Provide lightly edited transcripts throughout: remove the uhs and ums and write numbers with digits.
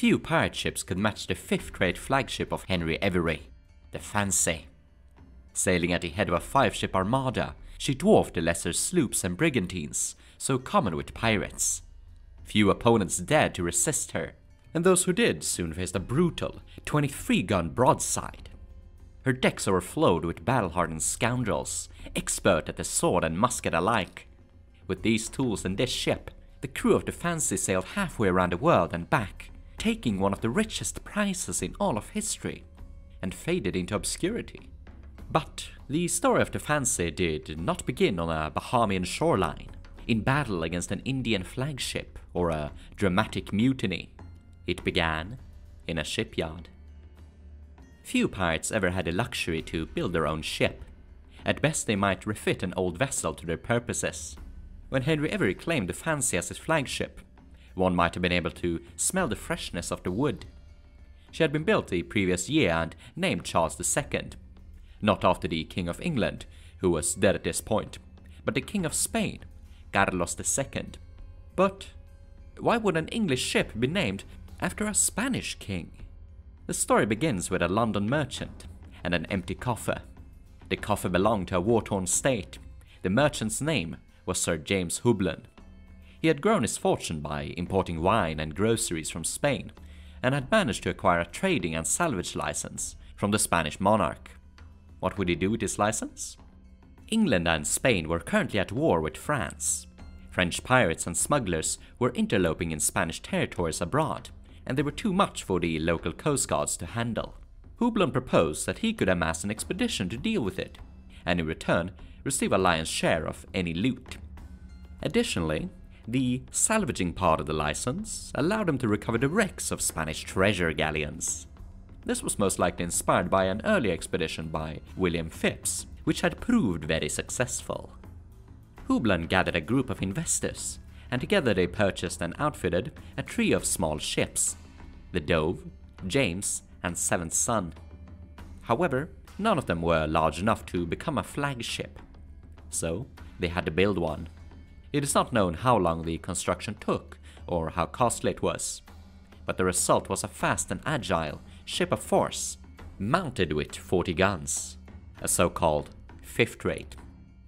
few pirate ships could match the fifth-rate flagship of Henry Every, the Fancy. Sailing at the head of a five-ship armada, she dwarfed the lesser sloops and brigantines, so common with pirates. Few opponents dared to resist her, and those who did soon faced a brutal 23-gun broadside. Her decks overflowed with battle-hardened scoundrels, expert at the sword and musket alike. With these tools and this ship, the crew of the Fancy sailed halfway around the world and back, taking one of the richest prizes in all of history, and faded into obscurity. But the story of the Fancy did not begin on a Bahamian shoreline, in battle against an Indian flagship or a dramatic mutiny. It began in a shipyard. Few pirates ever had the luxury to build their own ship. At best they might refit an old vessel to their purposes. When Henry Every claimed the Fancy as his flagship, one might have been able to smell the freshness of the wood. She had been built the previous year and named Charles II, not after the King of England, who was dead at this point, but the King of Spain, Carlos II. But why would an English ship be named after a Spanish king? The story begins with a London merchant and an empty coffer. The coffer belonged to a war-torn state. The merchant's name was Sir James Hublin. He had grown his fortune by importing wine and groceries from Spain, and had managed to acquire a trading and salvage license from the Spanish monarch. What would he do with his license? England and Spain were currently at war with France. French pirates and smugglers were interloping in Spanish territories abroad, and they were too much for the local coastguards to handle. Hublin proposed that he could amass an expedition to deal with it, and in return receive a lion's share of any loot. Additionally, the salvaging part of the license allowed him to recover the wrecks of Spanish treasure galleons. This was most likely inspired by an earlier expedition by William Phipps, which had proved very successful. Hublin gathered a group of investors, and together they purchased and outfitted a trio of small ships, the Dove, James, and Seventh Son. However, none of them were large enough to become a flagship, so they had to build one. It is not known how long the construction took or how costly it was, but the result was a fast and agile ship of force, mounted with 40 guns, a so-called fifth rate.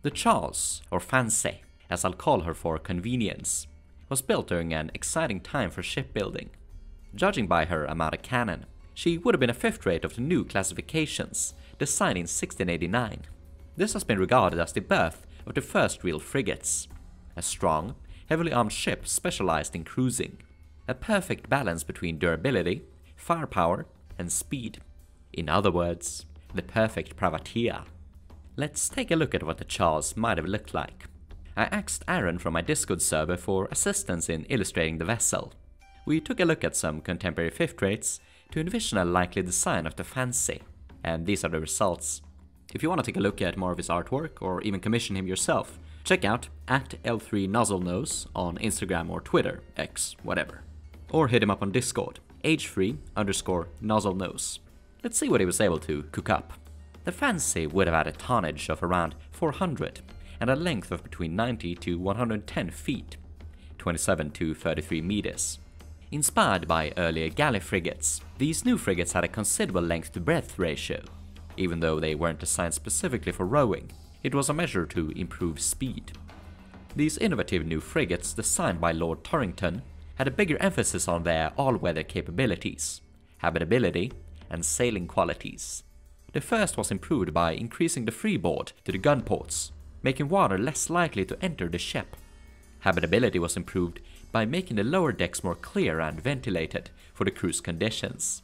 The Charles, or Fancy, as I'll call her for convenience, was built during an exciting time for shipbuilding. Judging by her amount of cannon, she would have been a fifth rate of the new classifications, designed in 1689. This has been regarded as the birth of the first real frigates, a strong, heavily armed ship specialized in cruising, a perfect balance between durability, firepower, and speed. In other words, the perfect privateer. Let's take a look at what the Charles might have looked like. I asked Aaron from my Discord server for assistance in illustrating the vessel. We took a look at some contemporary fifth rates to envision a likely design of the Fancy, and these are the results. If you want to take a look at more of his artwork or even commission him yourself, check out @L3NozzleNose on Instagram or Twitter, X, whatever. Or hit him up on Discord, H3_NozzleNose. Let's see what he was able to cook up. The Fancy would have had a tonnage of around 400, and a length of between 90 to 110 feet, 27 to 33 meters. Inspired by earlier galley frigates, these new frigates had a considerable length-to-breadth ratio. Even though they weren't designed specifically for rowing, it was a measure to improve speed. These innovative new frigates, designed by Lord Torrington, had a bigger emphasis on their all-weather capabilities, habitability, and sailing qualities. The first was improved by increasing the freeboard to the gunports, making water less likely to enter the ship. Habitability was improved by making the lower decks more clear and ventilated for the cruise conditions.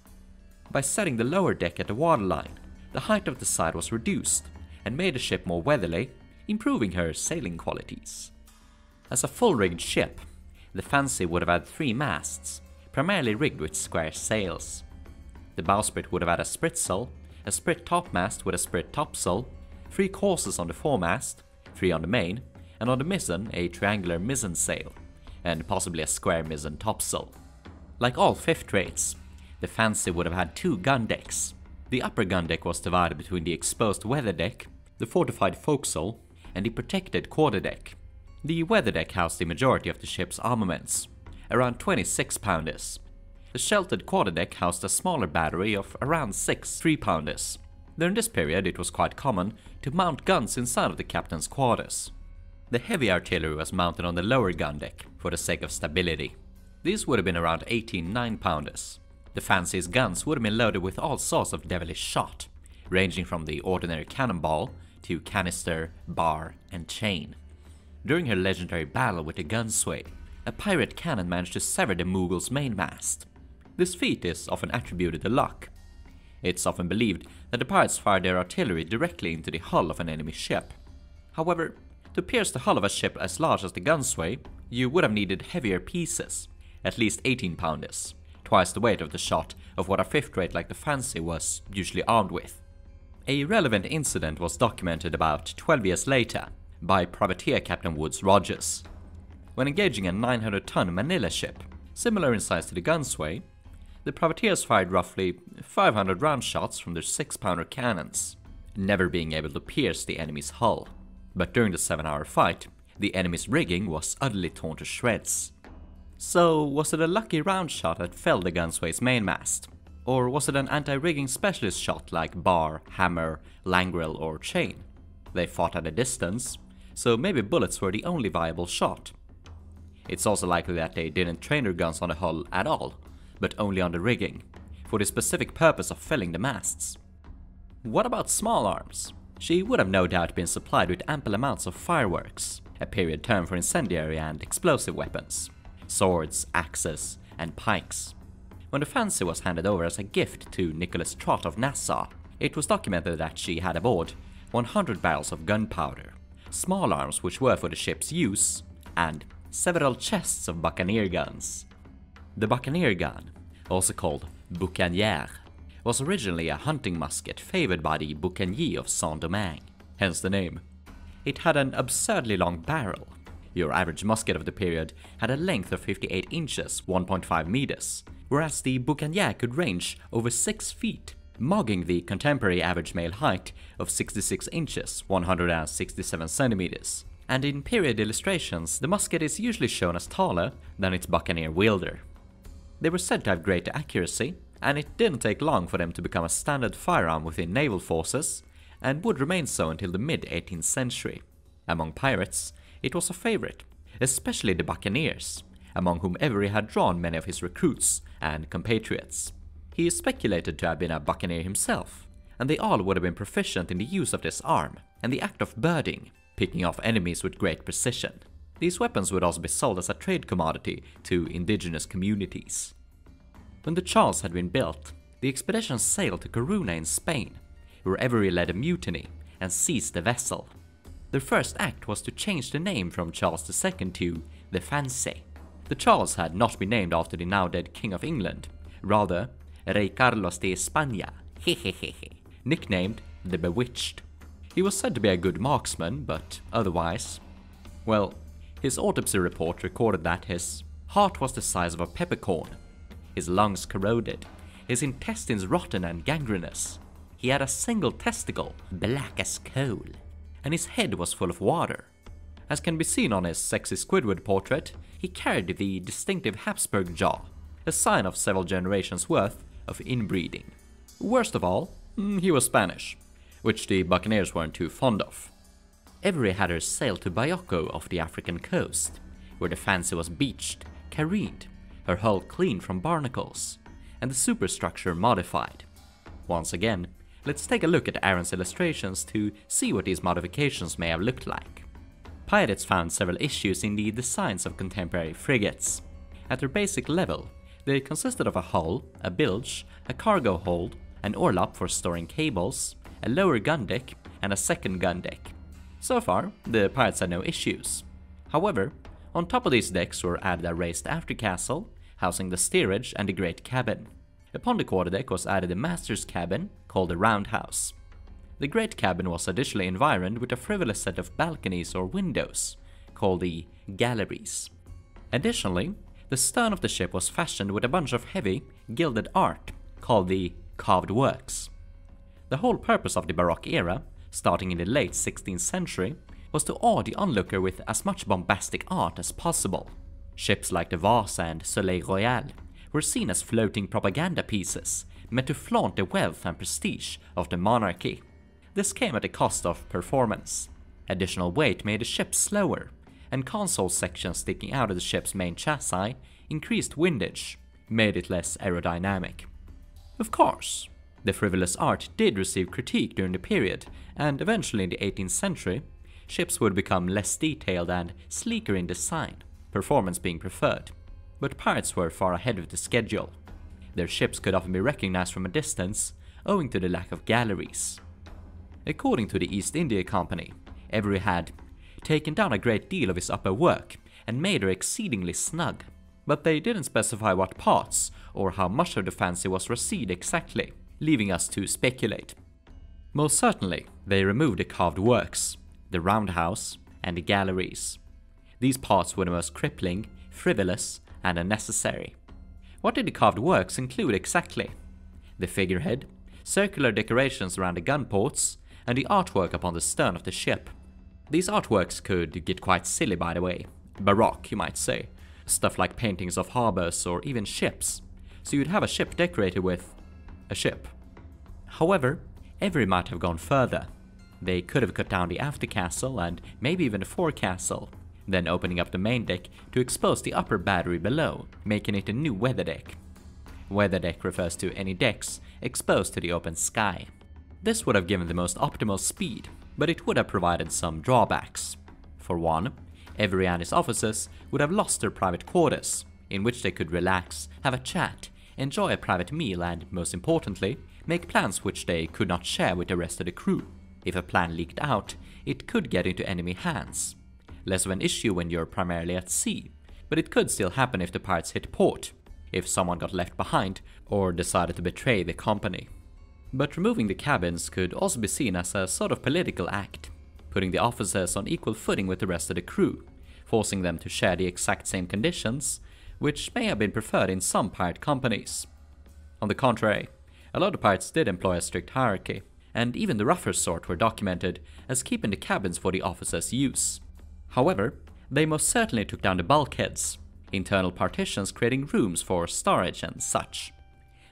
By setting the lower deck at the waterline, the height of the side was reduced and made the ship more weatherly, improving her sailing qualities. As a full-rigged ship, the Fancy would have had 3 masts, primarily rigged with square sails. The bowsprit would have had a spritsail, a sprit topmast with a sprit topsail, 3 courses on the foremast, 3 on the main, and on the mizzen a triangular mizzen sail, and possibly a square mizzen topsail. Like all fifth rates, the Fancy would have had 2 gun decks. The upper gun deck was divided between the exposed weather deck, the fortified forecastle, and the protected quarter deck. The weather deck housed the majority of the ship's armaments, around 26-pounders, The sheltered quarterdeck housed a smaller battery of around 6 3-pounders. During this period it was quite common to mount guns inside of the captain's quarters. The heavy artillery was mounted on the lower gun deck for the sake of stability. These would have been around 18 9-pounders. The Fancy's guns would have been loaded with all sorts of devilish shot, ranging from the ordinary cannonball to canister, bar and chain. During her legendary battle with the Gunsway, a pirate cannon managed to sever the Mughals' mainmast. This feat is often attributed to luck. It's often believed that the pirates fired their artillery directly into the hull of an enemy ship. However, to pierce the hull of a ship as large as the Gunsway, you would have needed heavier pieces, at least 18-pounders, twice the weight of the shot of what a fifth rate like the Fancy was usually armed with. A relevant incident was documented about 12 years later by privateer Captain Woodes Rogers. When engaging a 900-ton Manila ship, similar in size to the Gunsway, the privateers fired roughly 500 round shots from their 6-pounder cannons, never being able to pierce the enemy's hull. But during the 7-hour fight, the enemy's rigging was utterly torn to shreds. So, was it a lucky round shot that felled the Gunsway's mainmast? Or was it an anti-rigging specialist shot like bar, hammer, langrel or chain? They fought at a distance, so maybe bullets were the only viable shot. It's also likely that they didn't train their guns on the hull at all, but only on the rigging, for the specific purpose of felling the masts. What about small arms? She would have no doubt been supplied with ample amounts of fireworks, a period term for incendiary and explosive weapons, swords, axes and pikes. When the Fancy was handed over as a gift to Nicholas Trott of Nassau, it was documented that she had aboard 100 barrels of gunpowder, small arms which were for the ship's use, and several chests of boucanière guns. The boucanière gun, also called boucanière, was originally a hunting musket favoured by the boucaniers of Saint-Domingue, hence the name. It had an absurdly long barrel. Your average musket of the period had a length of 58 inches, 1.5 meters, whereas the boucanière could range over 6 feet, mogging the contemporary average male height of 66 inches, 167 centimeters. And in period illustrations, the musket is usually shown as taller than its boucanière wielder. They were said to have greater accuracy, and it didn't take long for them to become a standard firearm within naval forces, and would remain so until the mid-18th century. Among pirates, it was a favourite, especially the buccaneers, among whom Every had drawn many of his recruits and compatriots. He is speculated to have been a buccaneer himself, and they all would have been proficient in the use of this arm, and the act of birding, picking off enemies with great precision. These weapons would also be sold as a trade commodity to indigenous communities. When the Charles had been built, the expedition sailed to Corunna in Spain, where Every led a mutiny and seized the vessel. Their first act was to change the name from Charles II to the Fancy. The Charles had not been named after the now dead King of England, rather Rey Carlos de España, nicknamed the Bewitched. He was said to be a good marksman, but otherwise, well, his autopsy report recorded that his heart was the size of a peppercorn, his lungs corroded, his intestines rotten and gangrenous, he had a single testicle, black as coal, and his head was full of water. As can be seen on his sexy Squidward portrait, he carried the distinctive Habsburg jaw, a sign of several generations worth of inbreeding. Worst of all, he was Spanish, which the buccaneers weren't too fond of. Every had her sailed to Bioko off the African coast, where the Fancy was beached, careened, her hull clean from barnacles, and the superstructure modified. Once again, let's take a look at Aaron's illustrations to see what these modifications may have looked like. Pirates found several issues in the designs of contemporary frigates. At their basic level, they consisted of a hull, a bilge, a cargo hold, an orlop for storing cables, a lower gun deck, and a second gun deck. So far, the pirates had no issues. However, on top of these decks were added a raised aftercastle, housing the steerage and the great cabin. Upon the quarterdeck was added the master's cabin, called the roundhouse. The great cabin was additionally environed with a frivolous set of balconies or windows, called the galleries. Additionally, the stern of the ship was fashioned with a bunch of heavy, gilded art, called the carved works. The whole purpose of the Baroque era, starting in the late 16th century, was to awe the onlooker with as much bombastic art as possible. Ships like the Vasa and Soleil Royal were were seen as floating propaganda pieces meant to flaunt the wealth and prestige of the monarchy. This came at the cost of performance. Additional weight made the ship slower, and console sections sticking out of the ship's main chassis increased windage, made it less aerodynamic. Of course, the frivolous art did receive critique during the period, and eventually in the 18th century, ships would become less detailed and sleeker in design, performance being preferred. But pirates were far ahead of the schedule. Their ships could often be recognized from a distance, owing to the lack of galleries. According to the East India Company, Every had taken down a great deal of his upper work and made her exceedingly snug, but they didn't specify what parts or how much of the fancy was reseed exactly, leaving us to speculate. Most certainly, they removed the carved works, the roundhouse, and the galleries. These parts were the most crippling, frivolous, and unnecessary. What did the carved works include exactly? The figurehead, circular decorations around the gunports, and the artwork upon the stern of the ship. These artworks could get quite silly, by the way, baroque you might say, stuff like paintings of harbors or even ships, so you'd have a ship decorated with a ship. However, Every might have gone further. They could have cut down the aftercastle and maybe even the forecastle, then opening up the main deck to expose the upper battery below, making it a new weather deck. Weather deck refers to any decks exposed to the open sky. This would have given the most optimal speed, but it would have provided some drawbacks. For one, Every and his officers would have lost their private quarters, in which they could relax, have a chat, enjoy a private meal and, most importantly, make plans which they could not share with the rest of the crew. If a plan leaked out, it could get into enemy hands. Less of an issue when you're primarily at sea, but it could still happen if the pirates hit port, if someone got left behind or decided to betray the company. But removing the cabins could also be seen as a sort of political act, putting the officers on equal footing with the rest of the crew, forcing them to share the exact same conditions, which may have been preferred in some pirate companies. On the contrary, a lot of pirates did employ a strict hierarchy, and even the rougher sort were documented as keeping the cabins for the officers' use. However, they most certainly took down the bulkheads, internal partitions creating rooms for storage and such.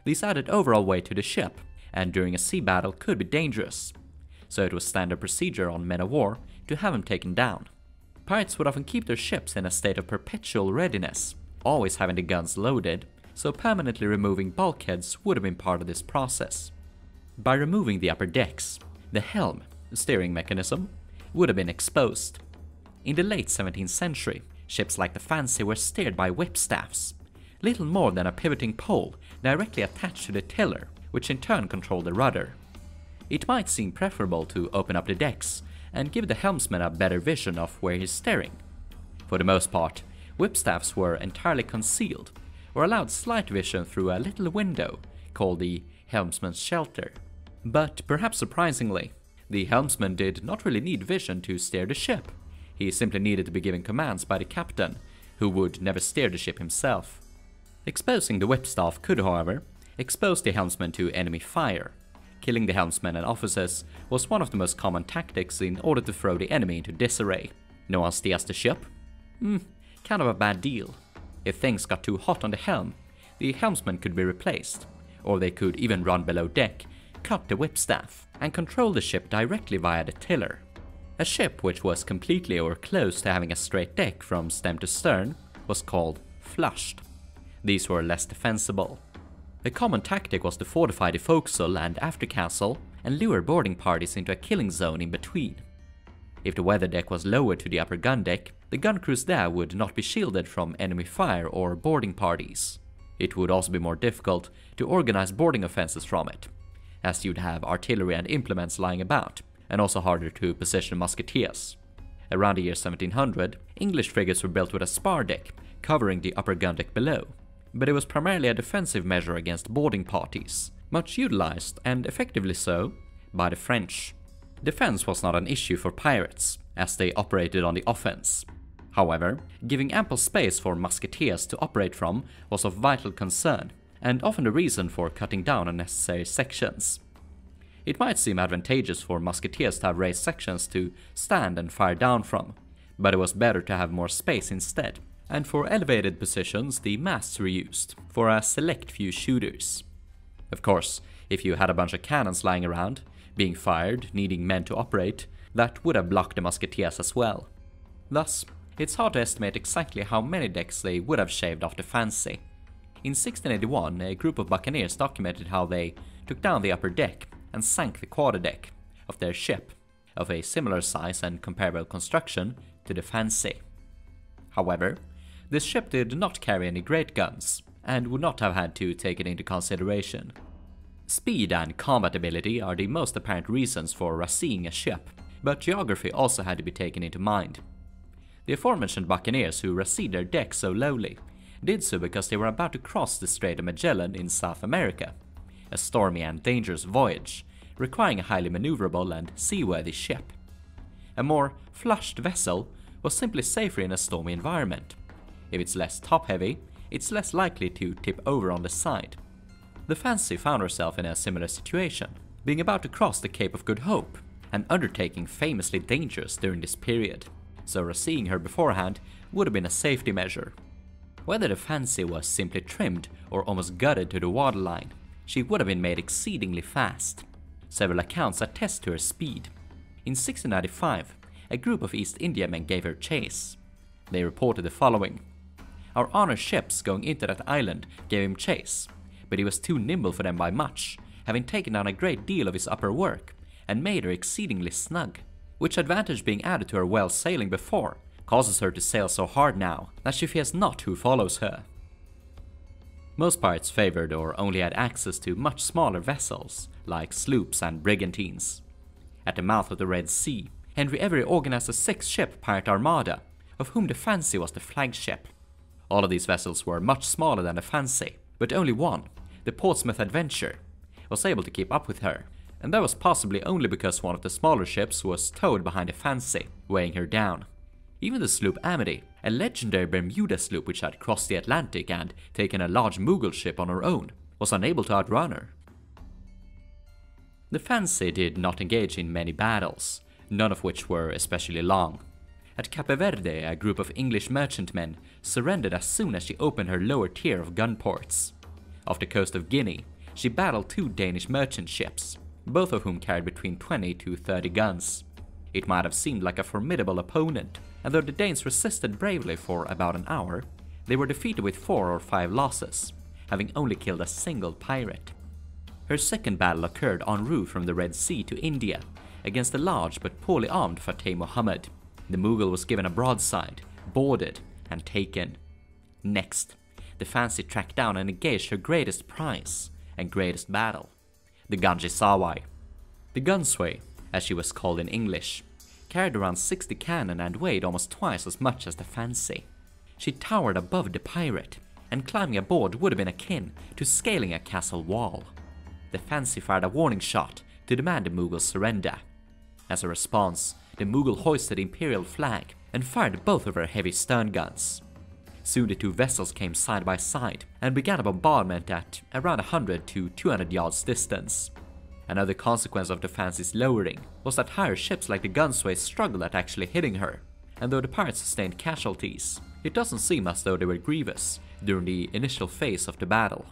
These added overall weight to the ship, and during a sea battle could be dangerous, so it was standard procedure on men of war to have them taken down. Pirates would often keep their ships in a state of perpetual readiness, always having the guns loaded, so permanently removing bulkheads would have been part of this process. By removing the upper decks, the helm, the steering mechanism, would have been exposed. In the late 17th century, ships like the Fancy were steered by whipstaffs, little more than a pivoting pole directly attached to the tiller, which in turn controlled the rudder. It might seem preferable to open up the decks and give the helmsman a better vision of where he's steering. For the most part, whipstaffs were entirely concealed or allowed slight vision through a little window called the helmsman's shelter. But perhaps surprisingly, the helmsman did not really need vision to steer the ship. He simply needed to be given commands by the captain, who would never steer the ship himself. Exposing the whipstaff could, however, exposed the helmsman to enemy fire. Killing the helmsman and officers was one of the most common tactics in order to throw the enemy into disarray. No one steers the ship? Kind of a bad deal. If things got too hot on the helm, the helmsman could be replaced, or they could even run below deck, cut the whipstaff, and control the ship directly via the tiller. A ship which was completely or close to having a straight deck from stem to stern was called flushed. These were less defensible. A common tactic was to fortify the forecastle and aftercastle and lure boarding parties into a killing zone in between. If the weather deck was lowered to the upper gun deck, the gun crews there would not be shielded from enemy fire or boarding parties. It would also be more difficult to organize boarding offenses from it, as you'd have artillery and implements lying about, and also harder to position musketeers. Around the year 1700, English frigates were built with a spar deck, covering the upper gun deck below, but it was primarily a defensive measure against boarding parties, much utilized, and effectively so, by the French. Defense was not an issue for pirates, as they operated on the offense. However, giving ample space for musketeers to operate from was of vital concern, and often a reason for cutting down unnecessary sections. It might seem advantageous for musketeers to have raised sections to stand and fire down from, but it was better to have more space instead, and for elevated positions the masts were used, for a select few shooters. Of course, if you had a bunch of cannons lying around, being fired, needing men to operate, that would have blocked the musketeers as well. Thus, it's hard to estimate exactly how many decks they would have shaved off the Fancy. In 1681, a group of buccaneers documented how they took down the upper deck and sank the quarterdeck of their ship, of a similar size and comparable construction to the Fancy. However, this ship did not carry any great guns, and would not have had to take it into consideration. Speed and combat ability are the most apparent reasons for razzing a ship, but geography also had to be taken into mind. The aforementioned buccaneers who razzed their deck so lowly did so because they were about to cross the Strait of Magellan in South America, a stormy and dangerous voyage, requiring a highly maneuverable and seaworthy ship. A more flushed vessel was simply safer in a stormy environment. If it's less top-heavy, it's less likely to tip over on the side. The Fancy found herself in a similar situation, being about to cross the Cape of Good Hope, an undertaking famously dangerous during this period, so razzing her beforehand would have been a safety measure. Whether the Fancy was simply trimmed or almost gutted to the waterline, she would have been made exceedingly fast. Several accounts attest to her speed. In 1695, a group of East Indiamen gave her chase. They reported the following. Our honour ships going into that island gave him chase, but he was too nimble for them by much, having taken down a great deal of his upper work, and made her exceedingly snug, which advantage being added to her well sailing before, causes her to sail so hard now that she fears not who follows her. Most pirates favoured or only had access to much smaller vessels, like sloops and brigantines. At the mouth of the Red Sea, Henry Every organised a 6-ship pirate armada, of whom the Fancy was the flagship. All of these vessels were much smaller than the Fancy, but only one, the Portsmouth Adventure, was able to keep up with her, and that was possibly only because one of the smaller ships was towed behind the Fancy, weighing her down. Even the sloop Amity, a legendary Bermuda sloop which had crossed the Atlantic and taken a large Mughal ship on her own, was unable to outrun her. The Fancy did not engage in many battles, none of which were especially long. At Cape Verde, a group of English merchantmen surrendered as soon as she opened her lower tier of gun ports. Off the coast of Guinea, she battled 2 Danish merchant ships, both of whom carried between 20 to 30 guns. It might have seemed like a formidable opponent, and though the Danes resisted bravely for about an hour, they were defeated with 4 or 5 losses, having only killed a single pirate. Her second battle occurred en route from the Red Sea to India, against the large but poorly armed Fateh Mohammed. The Mughal was given a broadside, boarded, and taken. Next, the Fancy tracked down and engaged her greatest prize and greatest battle, the Ganji Sawai. The Gunsway, as she was called in English, carried around 60 cannon and weighed almost twice as much as the Fancy. She towered above the pirate, and climbing aboard would have been akin to scaling a castle wall. The Fancy fired a warning shot to demand the Mughal surrender. As a response, the Mughal hoisted the imperial flag and fired both of her heavy stern guns. Soon the two vessels came side by side and began a bombardment at around 100 to 200 yards distance. Another consequence of the Fancy's lowering was that higher ships like the Gunsway struggled at actually hitting her, and though the pirates sustained casualties, it doesn't seem as though they were grievous during the initial phase of the battle.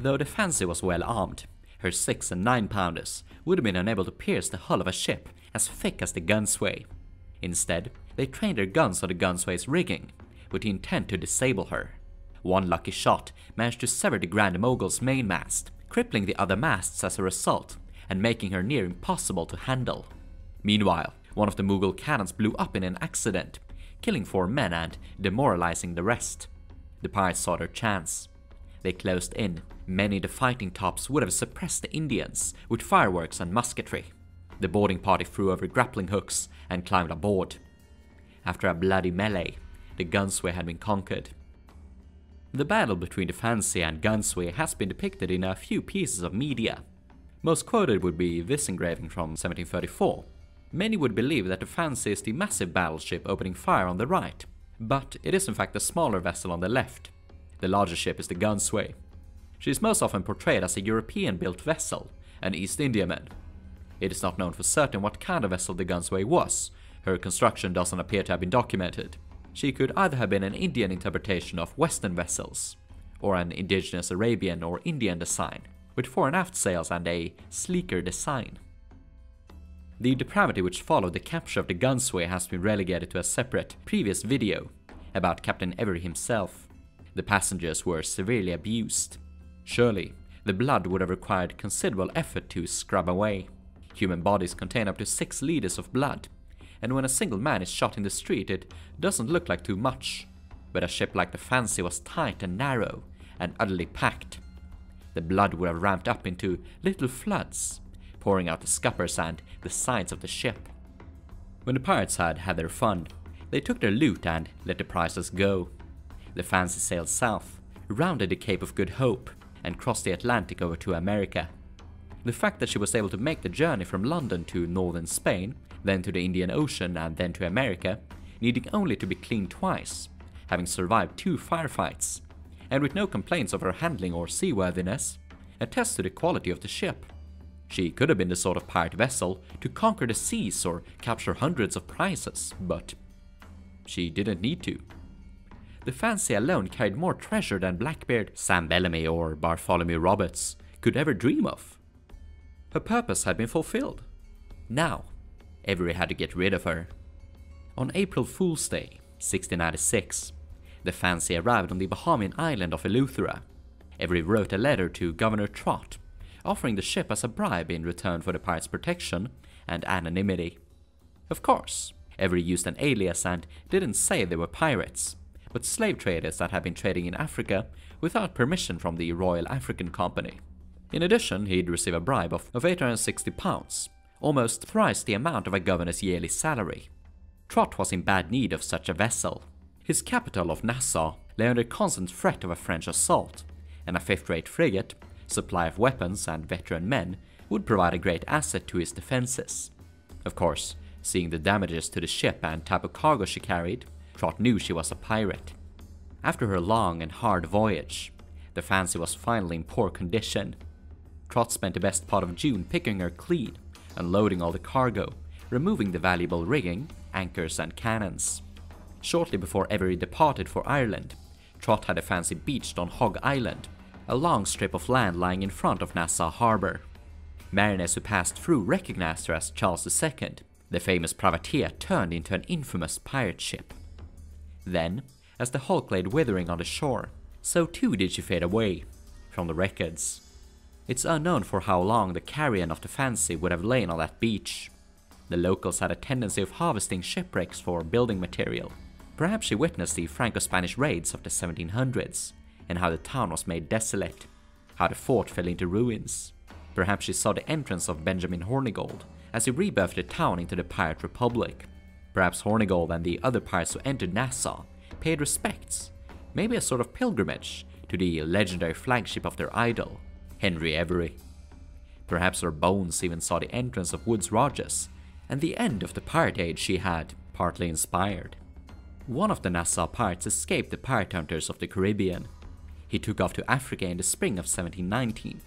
Though the Fancy was well armed, her 6- and 9-pounders would have been unable to pierce the hull of a ship as thick as the Gunsway. Instead, they trained their guns on the Gunsway's rigging, with the intent to disable her. One lucky shot managed to sever the Grand Mogul's mainmast, crippling the other masts as a result, and making her near impossible to handle. Meanwhile, one of the Mughal cannons blew up in an accident, killing 4 men and demoralizing the rest. The pirates saw their chance. They closed in. Many of the fighting tops would have suppressed the Indians with fireworks and musketry. The boarding party threw over grappling hooks and climbed aboard. After a bloody melee, the Gunsway had been conquered. The battle between the Fancy and Gunsway has been depicted in a few pieces of media. Most quoted would be this engraving from 1734. Many would believe that the Fancy is the massive battleship opening fire on the right, but it is in fact a smaller vessel on the left. The larger ship is the Gunsway. She is most often portrayed as a European-built vessel, an East Indiaman. It is not known for certain what kind of vessel the Gunsway was. Her construction doesn't appear to have been documented. she could either have been an Indian interpretation of Western vessels, or an indigenous Arabian or Indian design, with fore and aft sails and a sleeker design. The depravity which followed the capture of the Gunsway has been relegated to a separate, previous video about Captain Every himself. The passengers were severely abused. Surely, the blood would have required considerable effort to scrub away. Human bodies contain up to 6 liters of blood, and when a single man is shot in the street it doesn't look like too much, but a ship like the Fancy was tight and narrow and utterly packed. The blood would have ramped up into little floods, pouring out the scuppers and the sides of the ship. When the pirates had had their fun, they took their loot and let the prizes go. The Fancy sailed south, rounded the Cape of Good Hope, and crossed the Atlantic over to America. The fact that she was able to make the journey from London to northern Spain, then to the Indian Ocean and then to America, needing only to be cleaned twice, having survived 2 firefights, and with no complaints of her handling or seaworthiness, attests to the quality of the ship. She could have been the sort of pirate vessel to conquer the seas or capture hundreds of prizes, but she didn't need to. The Fancy alone carried more treasure than Blackbeard, Sam Bellamy or Bartholomew Roberts could ever dream of. Her purpose had been fulfilled. Now, Every had to get rid of her. On April Fool's Day, 1696, the Fancy arrived on the Bahamian island of Eleuthera. Every wrote a letter to Governor Trott, offering the ship as a bribe in return for the pirates' protection and anonymity. Of course, Every used an alias and didn't say they were pirates, but slave traders that had been trading in Africa without permission from the Royal African Company. In addition, he'd receive a bribe of £860, almost thrice the amount of a governor's yearly salary. Trott was in bad need of such a vessel. His capital of Nassau lay under constant threat of a French assault, and a fifth-rate frigate, supply of weapons and veteran men would provide a great asset to his defenses. Of course, seeing the damages to the ship and type of cargo she carried, Trott knew she was a pirate. After her long and hard voyage, the Fancy was finally in poor condition. Trott spent the best part of June picking her clean, unloading all the cargo, removing the valuable rigging, anchors and cannons. Shortly before Every departed for Ireland, Trott had the Fancy beached on Hog Island, a long strip of land lying in front of Nassau harbour. Mariners who passed through recognised her as Charles II, the famous privateer turned into an infamous pirate ship. Then, as the hulk laid withering on the shore, so too did she fade away from the records. It's unknown for how long the carrion of the Fancy would have lain on that beach. The locals had a tendency of harvesting shipwrecks for building material. Perhaps she witnessed the Franco-Spanish raids of the 1700s, and how the town was made desolate, how the fort fell into ruins. Perhaps she saw the entrance of Benjamin Hornigold as he rebirthed the town into the Pirate Republic. Perhaps Hornigold and the other pirates who entered Nassau paid respects, maybe a sort of pilgrimage, to the legendary flagship of their idol, Henry Every. Perhaps her bones even saw the entrance of Woodes Rogers and the end of the pirate age she had partly inspired. One of the Nassau pirates escaped the pirate hunters of the Caribbean. He took off to Africa in the spring of 1719,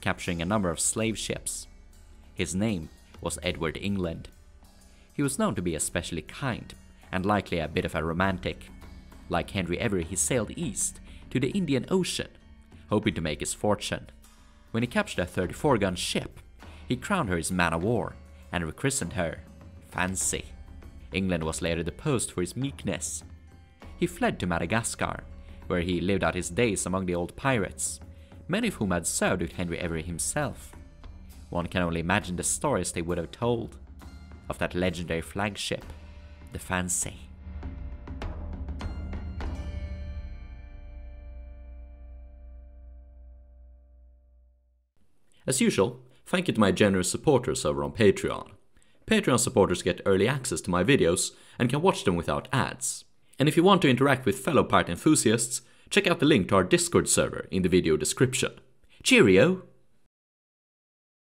capturing a number of slave ships. His name was Edward England. He was known to be especially kind, and likely a bit of a romantic. Like Henry Every, he sailed east to the Indian Ocean, hoping to make his fortune. When he captured a 34-gun ship, he crowned her his man-of-war and rechristened her Fancy. England was later deposed for his meekness. He fled to Madagascar, where he lived out his days among the old pirates, many of whom had served with Henry Every himself. One can only imagine the stories they would have told of that legendary flagship, the Fancy. As usual, thank you to my generous supporters over on Patreon. Patreon supporters get early access to my videos and can watch them without ads. And if you want to interact with fellow pirate enthusiasts, check out the link to our Discord server in the video description. Cheerio!